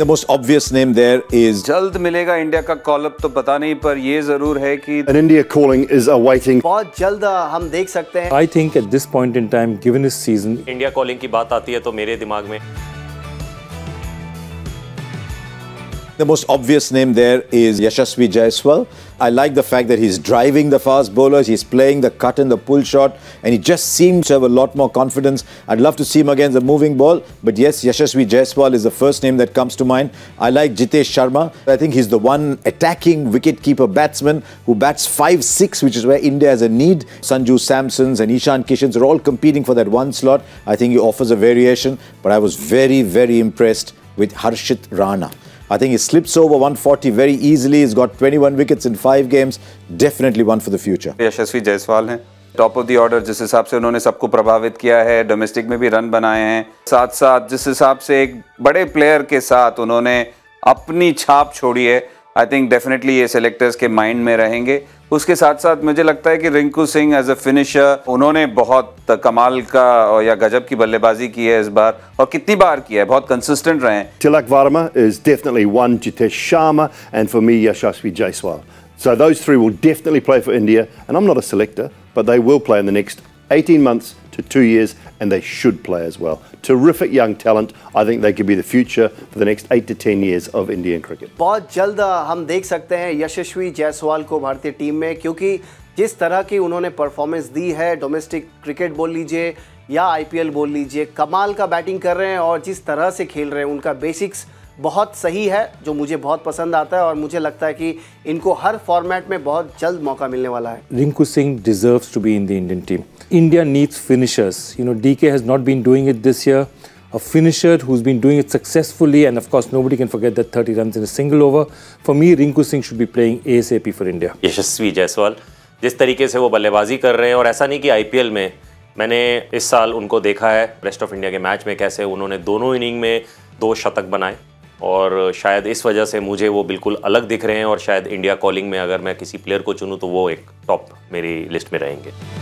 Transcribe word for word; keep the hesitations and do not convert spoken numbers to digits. The most obvious name there is Jald Milega India ka call-up to pata nahi par ye zarur hai ki an India calling is awaiting. Bahut jald hum dekh sakte hain. I think at this point in time, given his season, India calling ki baat aati hai to mere dimag mein. The most obvious name there is Yashasvi Jaiswal. I like the fact that he's driving the fast bowlers, he's playing the cut and the pull shot, and he just seems to have a lot more confidence. I'd love to see him against the moving ball, but yes, Yashasvi Jaiswal is the first name that comes to mind. I like Jitesh Sharma. I think he's the one attacking wicketkeeper batsman who bats five six, which is where India has a need. Sanju Samsons and Ishan Kishans are all competing for that one slot. I think he offers a variation, but I was very, very impressed with Harshit Rana. I think he slips over one forty very easily. He's got twenty-one wickets in five games. Definitely one for the future. Yashasvi Jaiswal hai. Top of the order, जिस हिसाब से उन्होंने सबको प्रभावित किया है, domestic में भी रन बनाए हैं, साथ साथ जिस हिसाब से एक बड़े प्लेयर के साथ उन्होंने अपनी छाप छोड़ी है, I think definitely ये selectors के mind में रहेंगे. उसके साथ साथ मुझे लगता है कि Rinku Singh as a finisher, उन्होंने बहुत कमाल का या गजब की बल्लेबाजी की है इस बार और कितनी बार की है, बहुत कंसिस्टेंट रहे हैं. Tilak Varma is definitely one, Jitesh Sharma, and for me Yashasvi Jaiswal. So those three will definitely play for India, and I'm not a selector, but they will play in the next eighteen months to two years, and they should play as well. Terrific young talent. I think they could be the future for the next eight to ten years of Indian cricket. बहुत जल्द हम देख सकते हैं यशस्वी जायसवाल को भारतीय team में, क्योंकि जिस तरह की उन्होंने परफॉर्मेंस दी है, डोमेस्टिक क्रिकेट बोल लीजिए या आईपीएल बोल लीजिए, कमाल का बैटिंग कर रहे हैं और जिस तरह से खेल रहे हैं, उनका बेसिक्स बहुत सही है, जो मुझे बहुत पसंद आता है और मुझे लगता है कि इनको हर फॉर्मेट में बहुत जल्द मौका मिलने वाला है. Rinku Singh deserves to be in the Indian team. India needs finishers. You know, D K has not been doing it this year. A finisher who's been doing it successfully, and of course, nobody can forget that thirty runs in a single over. For me, Rinku Singh should be playing ASAP for India. Yashasvi Jaiswal, जिस तरीके से वो बल्लेबाजी कर रहे हैं, और ऐसा नहीं कि I P L में, मैंने इस साल उनको देखा है वेस्ट ऑफ इंडिया के मैच में कैसे उन्होंने दोनों इनिंग में दो शतक बनाए, और शायद इस वजह से मुझे वो बिल्कुल अलग दिख रहे हैं, और शायद इंडिया कॉलिंग में अगर मैं किसी प्लेयर को चुनूँ तो वो एक टॉप मेरी लिस्ट में रहेंगे.